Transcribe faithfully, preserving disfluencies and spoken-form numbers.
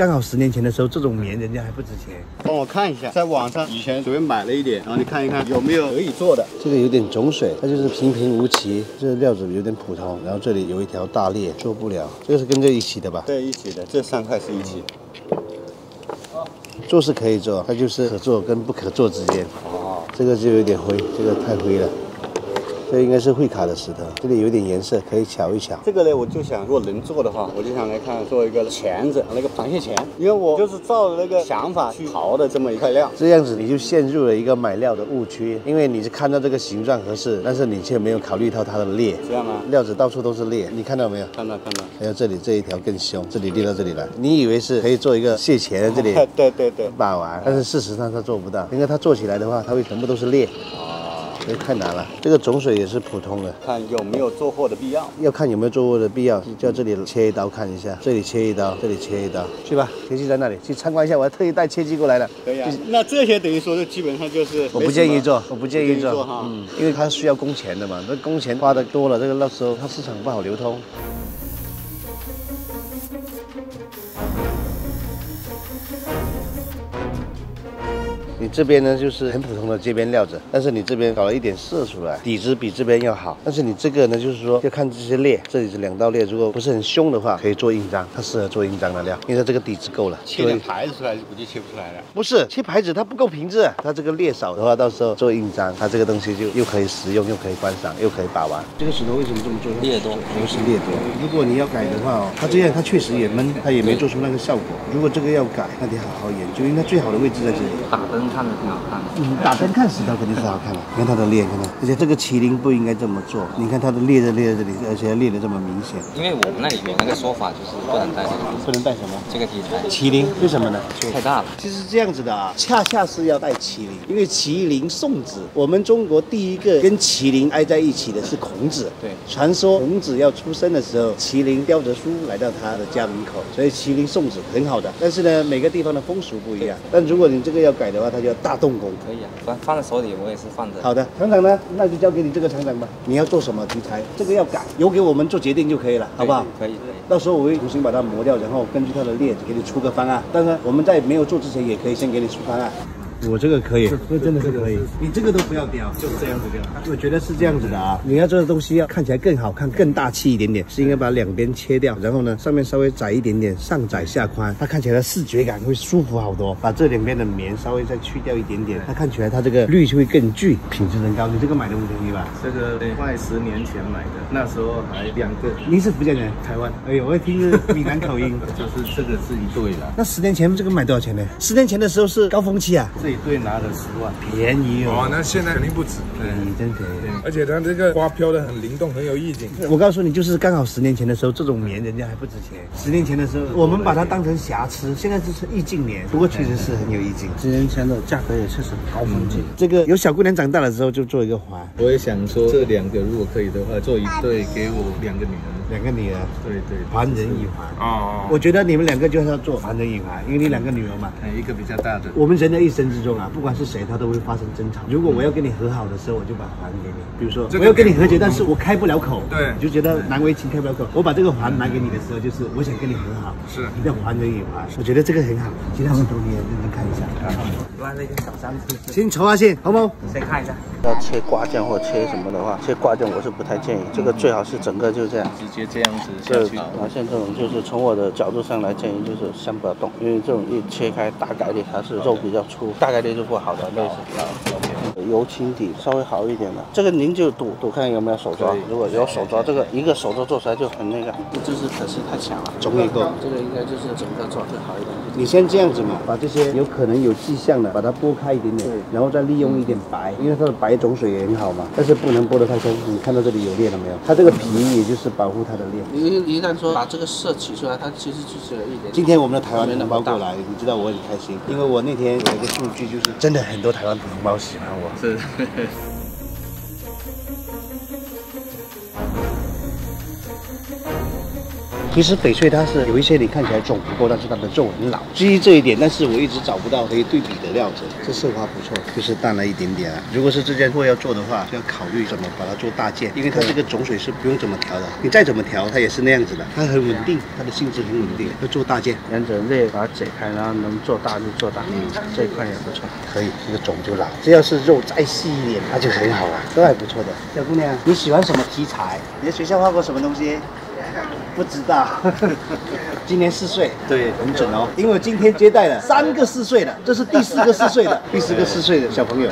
刚好十年前的时候，这种棉人家还不值钱。帮我看一下，在网上以前随便买了一点，然后你看一看有没有可以做的。这个有点种水，它就是平平无奇，这个料子有点普通。然后这里有一条大裂，做不了。这个是跟这一起的吧？对，一起的，这三块是一起的。做是可以做，它就是可做跟不可做之间。哦，这个就有点灰，这个太灰了。 这应该是会卡的石头，这里有点颜色，可以瞧一瞧。这个呢，我就想，如果能做的话，我就想来看做一个钳子，那个螃蟹钳，因为我就是照着那个想法去刨的这么一块料。这样子你就陷入了一个买料的误区，因为你是看到这个形状合适，但是你却没有考虑到它的裂。这样吗？料子到处都是裂，你看到没有？看到，看到。还有这里这一条更凶，这里裂到这里来，你以为是可以做一个蟹钳，这里对对对，把玩，但是事实上它做不到，因为它做起来的话，它会全部都是裂。 这太难了，这个种水也是普通的，看有没有做货的必要，要看有没有做货的必要，就这里切一刀看一下，这里切一刀，这里切一刀，去吧，切记在那里去参观一下，我还特意带切记过来的。可以啊，那这些等于说是基本上就是我不建议做，我不建议做哈，嗯，因为它需要工钱的嘛，那工钱花的多了，这个到时候它市场不好流通。 你这边呢，就是很普通的街边料子，但是你这边搞了一点色出来，底子比这边要好。但是你这个呢，就是说要看这些裂，这里是两道裂，如果不是很凶的话，可以做印章，它适合做印章的料，因为它这个底子够了。切点牌子出来估计切不出来了。不是切牌子，它不够平质，它这个裂少的话，到时候做印章，它这个东西就又可以食用，又可以观赏，又可以把玩。这个石头为什么这么做？裂多，主要是裂多。如果你要改的话哦，它这样它确实也闷，它也没做出那个效果。如果这个要改，那得好好研究，因为它最好的位置在这里。打灯。 看着挺好看的，嗯，打灯看石头肯定是好看的。你看它的裂，看到，而且这个麒麟不应该这么做。你看它的裂在裂在这里，而且裂的这么明显。因为我们那里有那个说法，就是不能带这个，不能带什么？这个题材，麒麟，为什么呢？太大了。其实这样子的啊，恰恰是要带麒麟，因为麒麟送子。我们中国第一个跟麒麟挨在一起的是孔子。对，传说孔子要出生的时候，麒麟叼着书来到他的家门口，所以麒麟送子很好的。但是呢，每个地方的风俗不一样。但如果你这个要改的话，它 叫大动工，可以啊，放放在手里，我也是放着。好的，厂长呢，那就交给你这个厂长吧。你要做什么题材，这个要改，由给我们做决定就可以了，好不好？可以，可以。到时候我会重新把它磨掉，然后根据它的裂给你出个方案。当然，我们在没有做之前，也可以先给你出方案。 我这个可以，这真的是可以。你这个都不要雕，就是这样子雕。我觉得是这样子的啊。你要做的东西要看起来更好看、更大气一点点，是应该把两边切掉，然后呢上面稍微窄一点点，上窄下宽，它看起来的视觉感会舒服好多。把这两边的棉稍微再去掉一点点，它看起来它这个绿就会更聚，品质能高。你这个买的五零一吧？这个快十年前买的，那时候还两个。您是福建人？台湾？哎呦，我听着闽南口音，就是这个是一对了。那十年前这个买多少钱呢？十年前的时候是高峰期啊。 一对拿了十万，便宜哦！哦，那现在肯定不止，便宜真便宜。而且它这个花飘的很灵动，很有意境。我告诉你，就是刚好十年前的时候，这种棉人家还不值钱。十年前的时候，我们把它当成瑕疵，现在就是意境棉，不过确实是很有意境。十年前的价格也确实高峰期。这个有小姑娘长大的时候就做一个花。我也想说，这两个如果可以的话，做一对给我两个女儿。 两个女儿，对对，还人以还。哦，我觉得你们两个就是要做还人以还，因为你两个女儿嘛，一个比较大的。我们人的一生之中啊，不管是谁，他都会发生争吵。如果我要跟你和好的时候，我就把还给你。比如说我要跟你和解，但是我开不了口，对，你就觉得难为情，开不了口。我把这个还拿给你的时候，就是我想跟你和好，是，一定要还人以还。我觉得这个很好，其他石头你也认真看一下。来了一个小山子，先瞅下先，好不好？先看一下。要切瓜酱或切什么的话，切瓜酱我是不太建议，这个最好是整个就这样。 这样子下去，然后像这种就是从我的角度上来建议，就是先不要动，因为这种一切开，大概率它是肉比较粗，大概率就不好的类型。油清底稍微好一点的，这个您就赌赌看有没有手抓，如果有手抓，这个一个手抓做出来就很那个，就是可惜太强了，中一个。这个应该就是整个抓会好一点。你先这样子嘛，把这些有可能有迹象的，把它拨开一点点，然后再利用一点白，因为它的白种水也很好嘛，但是不能拨得太深。你看到这里有裂了没有？它这个皮也就是保护它。 你一旦说把这个色取出来，它其实就是有一点。今天我们的台湾同胞过来，你知道我很开心，因为我那天有一个数据，就是真的很多台湾同胞喜欢我。是。其实翡翠它是有一些你看起来种不够，但是它的皱很老。基于这一点，但是我一直找不到可以对比的料子。这色花不错，就是淡了一点点啊。如果是这件货要做的话，就要考虑怎么把它做大件，因为它这个种水是不用怎么调的，你再怎么调它也是那样子的，它很稳定，它的性质很稳定。要做大件，沿着裂把它解开，然后能做大就做大。嗯，这一块也不错，可以。这个种就老，只要是肉再细一点，那就很好了，都还不错的。小姑娘，你喜欢什么题材？你在学校画过什么东西？ 不知道，今年四岁，对，很准哦。因为我今天接待了三个四岁的，这是第四个四岁的，第四个四岁的小朋友。